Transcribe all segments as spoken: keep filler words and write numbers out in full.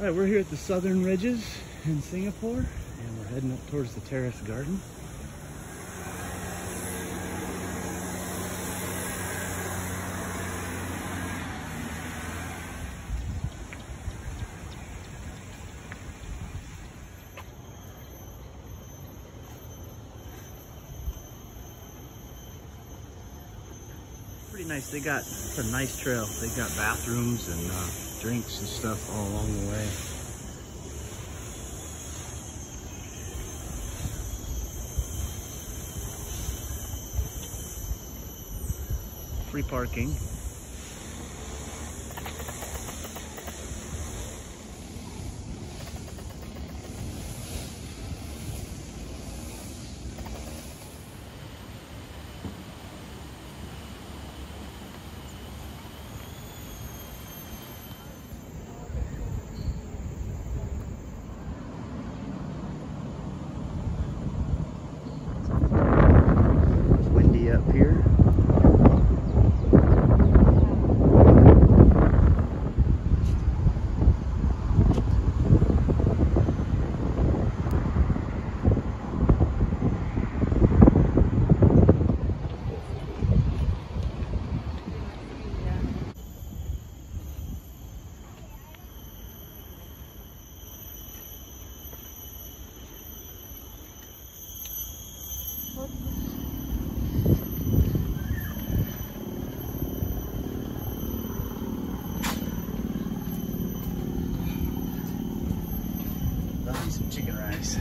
All right, we're here at the Southern Ridges in Singapore, and we're heading up towards the Terrace Garden. Nice. They got it's a nice trail. They got bathrooms and uh, drinks and stuff all along the way. Free parking. Up here. Chicken rice.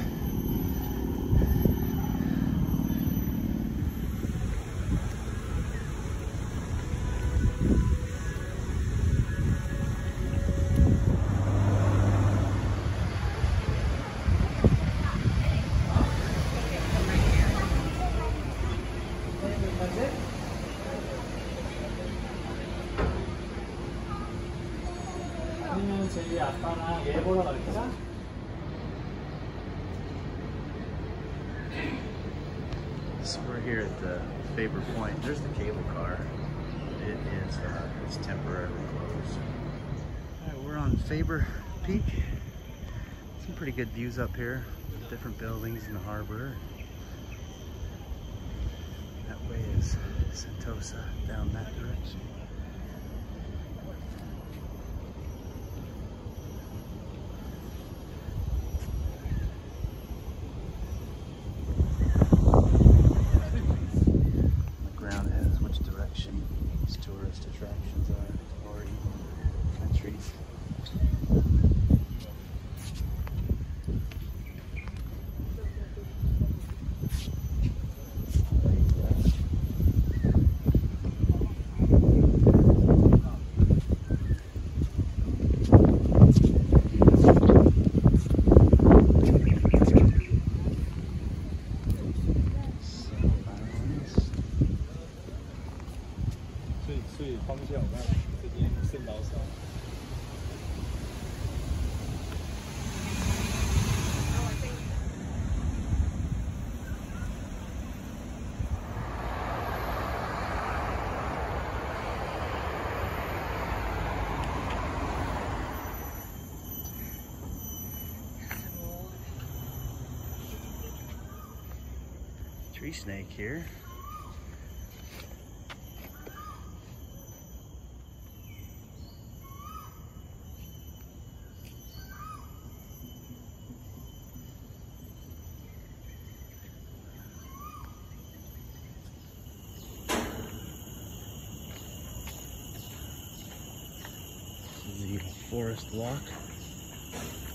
So we're here at the Faber Point. There's the cable car. It is uh, it's temporarily closed. All right, we're on Faber Peak. Some pretty good views up here. Different buildings in the harbor. That way is Sentosa down that direction. Attractions are, or even countries. Tree snake here. This is the forest walk.